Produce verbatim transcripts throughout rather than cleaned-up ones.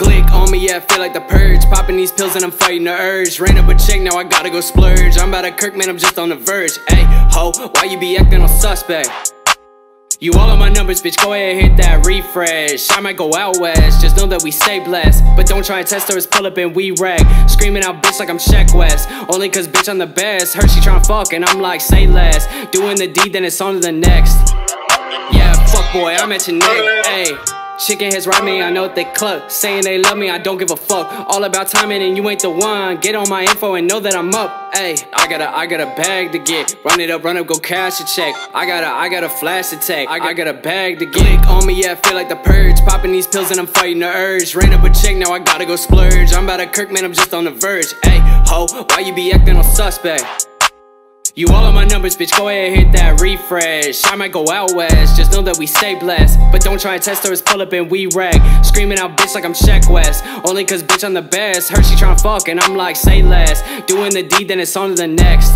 Glick on me, yeah, I feel like the purge. Popping these pills and I'm fighting the urge. Ran up a check, now I gotta go splurge. I'm about to Kirk, man, I'm just on the verge. Ayy, ho, why you be acting on suspect? You all on my numbers, bitch, go ahead, hit that refresh. I might go out west, just know that we stay blessed. But don't try and test her, it's pull up and we wreck. Screaming out, bitch, like I'm Sheck Wes. Only cause, bitch, I'm the best. Her, she tryna fuck, and I'm like, say less. Doing the deed, then it's on to the next. Yeah, fuck boy, I'm at your neck, ayy. Chicken heads ride me, I know they cluck. Saying they love me, I don't give a fuck. All about timing, and you ain't the one. Get on my info and know that I'm up. Ay, I got a, I got a bag to get. Run it up, run up, go cash a check. I got a, I got a flash attack. I, I got a bag to get. Glick on me, yeah, I feel like the purge. Popping these pills and I'm fighting the urge. Ran up a check, now I gotta go splurge. I'm about to Kirk, man, I'm just on the verge. Ay, ho, why you be acting on suspect? You all on my numbers, bitch, go ahead, hit that refresh. I might go out west, just know that we stay blessed. But don't try and test her, it's pull up and we wreck. Screaming out, bitch, like I'm Sheck Wes. Only cause, bitch, I'm the best. Her, she tryna fuck, and I'm like, say less. Doing the deed, then it's on to the next.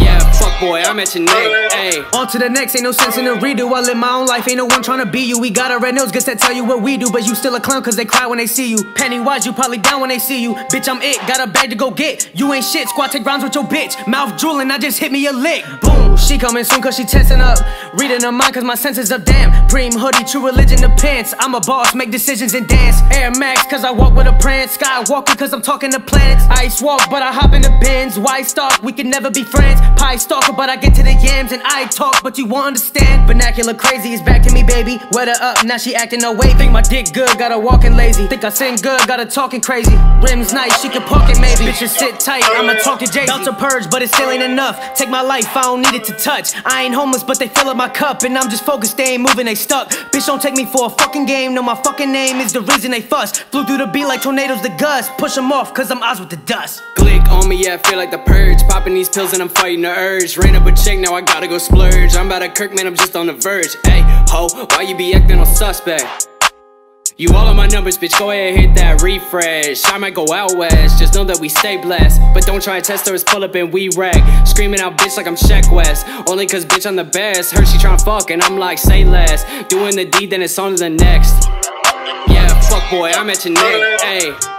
Yeah, fuck boy, I'm at your neck, ayy. On to the next, ain't no sense in a redo. I live my own life, ain't no one tryna be you. We got a red nose, guess that tell you what we do. But you still a clown, cause they cry when they see you. Pennywise, you probably down when they see you. Bitch, I'm it, got a bag to go get. You ain't shit, squad take rounds with your bitch. Mouth drooling, I just hit me a lick. Boom, she coming soon cause she tensing up. Reading her mind cause my senses up, damn. Preem hoodie, true religion, the pants. I'm a boss, make decisions and dance. Air Max, cause I walk with a prance. Skywalker, cause I'm talking to planets. Ice walk, but I hop in the bins. White stock, we can never be friends. Pie stalker, but I get to the yams and I talk, but you won't understand. Vernacular crazy is back to me, baby. Wet her up, now she acting no way. Think my dick good, got her walking lazy. Think I sing good, got her talking crazy. Rims nice, she can park it maybe. Bitches sit tight, I'ma talk to Jay-Z. About to purge, but it still ain't enough. Take my life, I don't need it to touch. I ain't homeless, but they fill up my cup, and I'm just focused, they ain't moving, they stuck. Bitch, don't take me for a fucking game. No, my fucking name is the reason they fuss. Flew through the beat like tornadoes to Gus. Push them off, cause I'm Oz with the dust. Glick on me, yeah, I feel like the purge. Popping these pills and I'm fighting the urge. Ran up a check, now I gotta go splurge. I'm about to Kirk, man, I'm just on the verge. Ay, ho, why you be acting on suspect? You all on my numbers, bitch, go ahead, hit that refresh. I might go out west, just know that we stay blessed. But don't try and test her, it's pull up and we wreck. Screaming out, bitch, like I'm Sheck Wes. Only cause, bitch, I'm the best. Her, she tryna fuck, and I'm like, say less. Doing the deed, then it's on to the next. Yeah, fuck boy, I'm at your neck, ayy.